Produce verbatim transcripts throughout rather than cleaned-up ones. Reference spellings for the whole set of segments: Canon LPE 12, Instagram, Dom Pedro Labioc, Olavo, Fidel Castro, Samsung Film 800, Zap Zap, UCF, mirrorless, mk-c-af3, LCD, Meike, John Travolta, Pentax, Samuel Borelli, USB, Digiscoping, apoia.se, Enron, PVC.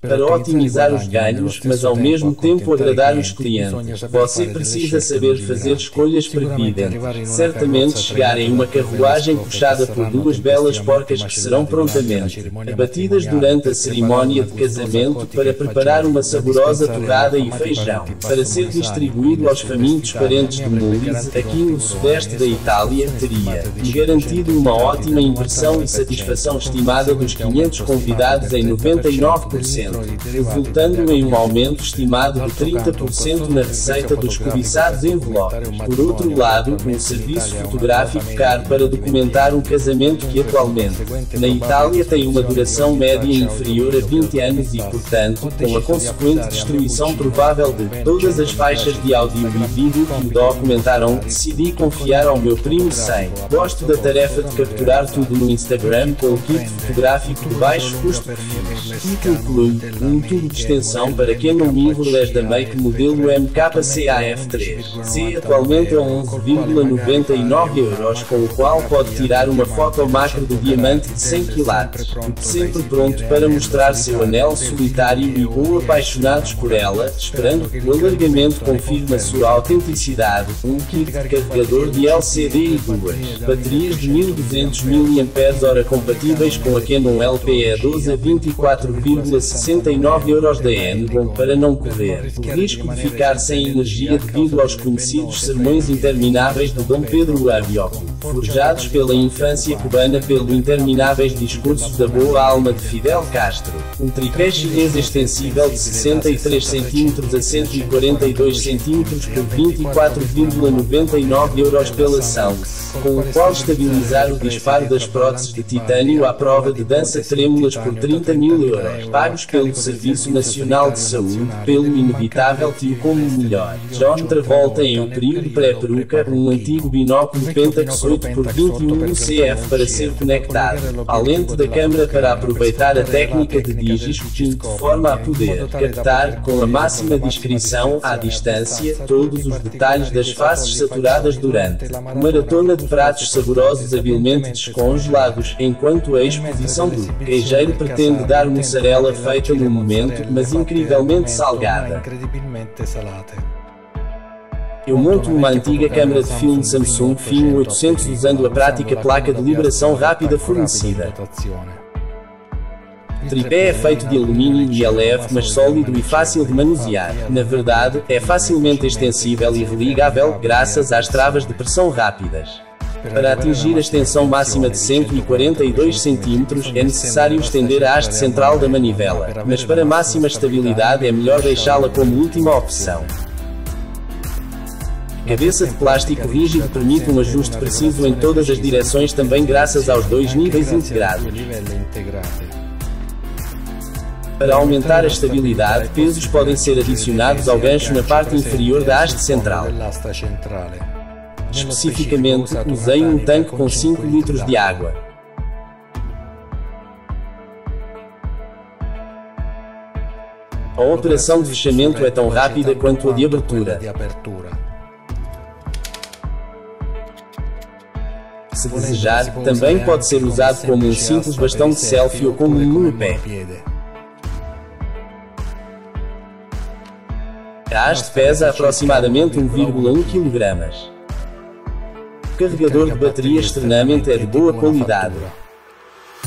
para otimizar os ganhos, mas ao mesmo tempo agradar os clientes. Você precisa saber fazer escolhas para Pident. Certamente chegar em uma carruagem puxada por duas belas porcas que serão prontamente abatidas durante a cerimónia de casamento para preparar uma saborosa torrada e feijão, para ser distribuído aos famintos parentes do Mulis, aqui no sudeste da Itália, teria garantido uma ótima impressão e satisfação estimada dos quinhentos convidados em noventa e nove por cento. Resultando em um aumento estimado de trinta por cento na receita dos cobiçados envelopes. Por outro lado, um serviço fotográfico caro para documentar um casamento que atualmente, na Itália, tem uma duração média inferior a vinte anos e, portanto, com a consequente destruição provável de todas as faixas de áudio e vídeo que me documentaram, decidi confiar ao meu primo sem. Gosto da tarefa de capturar tudo no Instagram com o kit fotográfico de baixo custo que fiz. E concluo. Um tubo de extensão para Canon mirrorless da Make modelo M K C A F três. C atualmente é onze vírgula noventa e nove euros, com o qual pode tirar uma foto macro de diamante de cem quilates, sempre pronto para mostrar seu anel solitário e ou apaixonados por ela, esperando que o alargamento confirme a sua autenticidade. Um kit de carregador de L C D e duas baterias de mil e duzentos miliampères-hora compatíveis com a Canon L P E doze a vinte e quatro vírgula sessenta e nove euros da Enron para não correr o risco de ficar sem energia devido aos conhecidos sermões intermináveis de Dom Pedro Labioc, forjados pela infância cubana pelo intermináveis discursos da boa alma de Fidel Castro. Um tripé chinês extensível de sessenta e três centímetros a cento e quarenta e dois centímetros por vinte e quatro vírgula noventa e nove euros pela Samsung, com o qual estabilizar o disparo das próteses de titânio à prova de dança trêmulas por trinta mil euros. Pagos pelo Serviço Nacional de Saúde, pelo inevitável tio como melhor. John Travolta em um período pré-peruca, um antigo binóculo Pentax oito por vinte e um U C F para ser conectado à lente da câmera para aproveitar a técnica de digiscutting de forma a poder captar, com a máxima discrição, à distância, todos os detalhes das faces saturadas durante maratona de pratos saborosos habilmente descongelados, enquanto a exposição do queijeiro pretende dar mussarela feita no momento, mas incrivelmente salgada. Eu monto uma antiga câmera de filme Samsung Film oitocentos usando a prática placa de liberação rápida fornecida. O tripé é feito de alumínio e é leve, mas sólido e fácil de manusear. Na verdade, é facilmente extensível e religável, graças às travas de pressão rápidas. Para atingir a extensão máxima de cento e quarenta e dois centímetros, é necessário estender a haste central da manivela, mas para máxima estabilidade é melhor deixá-la como última opção. A cabeça de plástico rígido permite um ajuste preciso em todas as direções também graças aos dois níveis integrados. Para aumentar a estabilidade, pesos podem ser adicionados ao gancho na parte inferior da haste central. Especificamente, usei um tanque com cinco litros de água. A operação de fechamento é tão rápida quanto a de abertura. Se desejar, também pode ser usado como um simples bastão de selfie ou como um monopé. A haste pesa aproximadamente um vírgula um quilograma. O carregador de bateria externamente é de boa qualidade.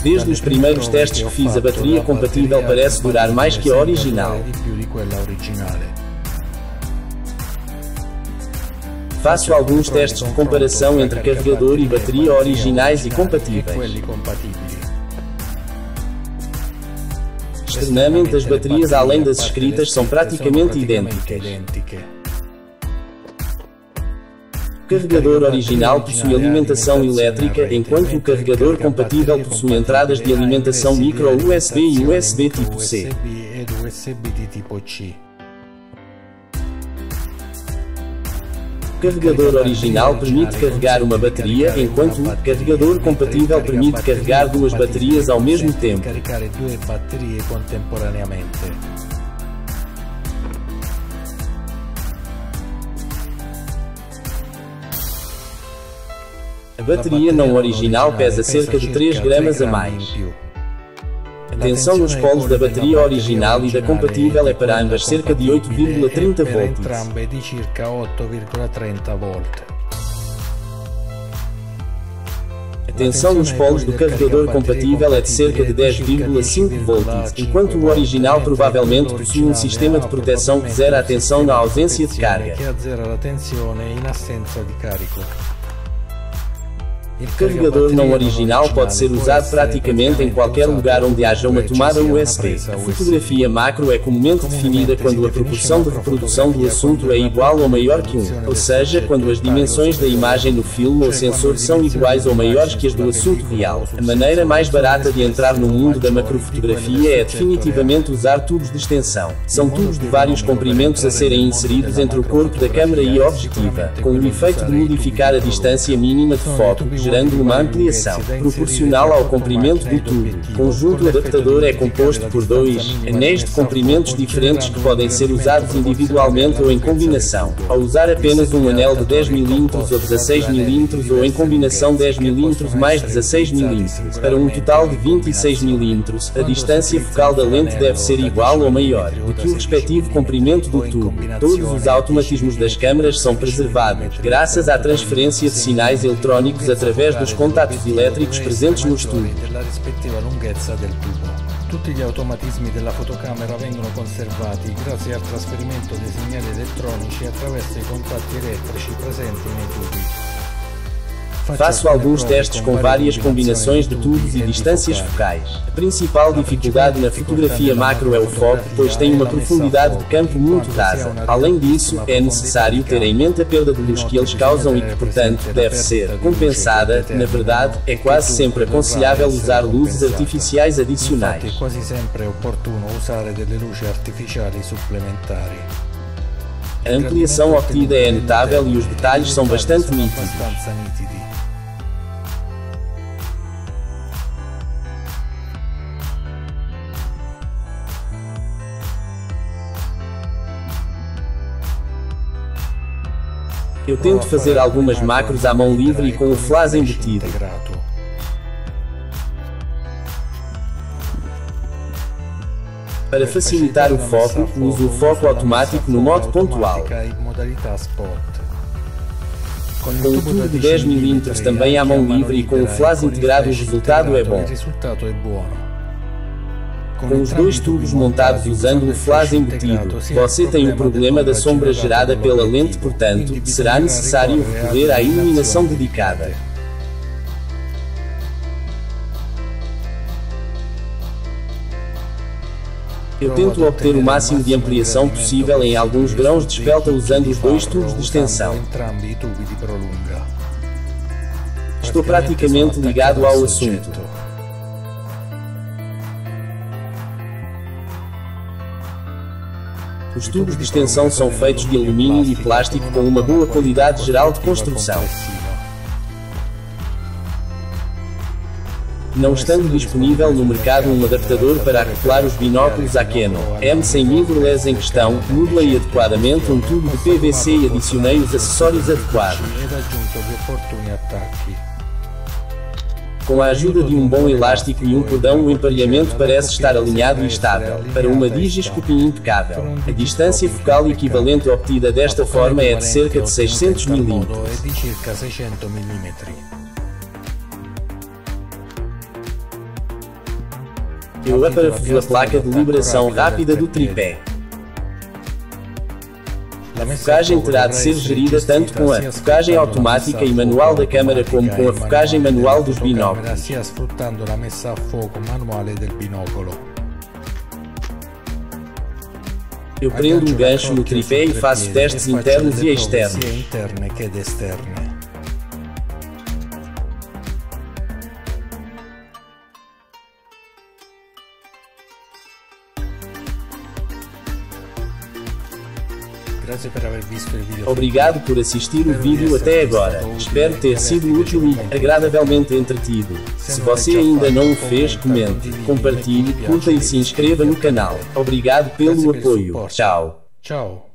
Desde os primeiros testes que fiz, a bateria compatível parece durar mais que a original. Faço alguns testes de comparação entre carregador e bateria originais e compatíveis. Externamente, as baterias, além das escritas, são praticamente idênticas. O carregador original possui alimentação elétrica, enquanto o carregador compatível possui entradas de alimentação micro U S B e U S B tipo C. O carregador original permite carregar uma bateria, enquanto o carregador compatível permite carregar duas baterias ao mesmo tempo. A bateria não original pesa cerca de três gramas a mais. manutenção nos polos da bateria original e da compatível é para ambas cerca de oito vírgula trinta volts. A tensão nos polos do carregador compatível é de cerca de dez vírgula cinco volts, enquanto o original provavelmente possui um sistema de proteção que zera a tensão na ausência de carga. O carregador não original pode ser usado praticamente em qualquer lugar onde haja uma tomada U S B. A fotografia macro é comumente definida quando a proporção de reprodução do assunto é igual ou maior que um, ou seja, quando as dimensões da imagem no filme ou sensor são iguais ou maiores que as do assunto real. A maneira mais barata de entrar no mundo da macrofotografia é definitivamente usar tubos de extensão. São tubos de vários comprimentos a serem inseridos entre o corpo da câmera e a objetiva, com o efeito de modificar a distância mínima de foco, gerando uma ampliação proporcional ao comprimento do tubo. O conjunto adaptador é composto por dois anéis de comprimentos diferentes que podem ser usados individualmente ou em combinação. Ao usar apenas um anel de dez milímetros ou dezesseis milímetros ou em combinação dez milímetros mais dezesseis milímetros, para um total de vinte e seis milímetros, a distância focal da lente deve ser igual ou maior do que o respectivo comprimento do tubo. Todos os automatismos das câmaras são preservados, graças à transferência de sinais eletrónicos através através dos contatos elétricos presentes no tubo. Tutti gli automatismi della fotocamera vengono conservati grazie al trasferimento dei segnali elettronici attraverso i contatti elettrici presenti nei tubi. Faço alguns testes com várias combinações de tubos e distâncias focais. A principal dificuldade na fotografia macro é o foco, pois tem uma profundidade de campo muito rasa. Além disso, é necessário ter em mente a perda de luz que eles causam e que, portanto, deve ser compensada. Na verdade, é quase sempre aconselhável usar luzes artificiais adicionais. É quase sempre oportuno usar luzes artificiais suplementares. A ampliação obtida é notável e os detalhes são bastante nítidos. Eu tento fazer algumas macros à mão livre e com o flash embutido. Para facilitar o foco, uso o foco automático no modo pontual. Com o tubo de dez milímetros também à mão livre e com o flash integrado o resultado é bom. Com os dois tubos montados usando o flash embutido, você tem o problema da sombra gerada pela lente, portanto, será necessário recorrer à iluminação dedicada. Eu tento obter o máximo de ampliação possível em alguns grãos de espelta usando os dois tubos de extensão. Estou praticamente ligado ao assunto. Os tubos de extensão são feitos de alumínio e plástico com uma boa qualidade geral de construção. Não estando disponível no mercado um adaptador para acoplar os binóculos à Canon M cem mil em questão, modelei adequadamente um tubo de P V C e adicionei os acessórios adequados. Com a ajuda de um bom elástico e um cordão, o emparelhamento parece estar alinhado e estável, para uma digiscopia impecável. A distância focal equivalente obtida desta forma é de cerca de seiscentos milímetros. Eu aparafuso a placa de liberação rápida do tripé. A focagem terá de ser gerida tanto com a focagem automática e manual da câmera como com a focagem manual dos binóculos. Eu prendo um gancho no tripé e faço testes internos e externos. Obrigado por assistir o vídeo até agora. Espero ter sido útil e agradavelmente entretido. Se você ainda não o fez, comente, compartilhe, curta e se inscreva no canal. Obrigado pelo apoio. Tchau.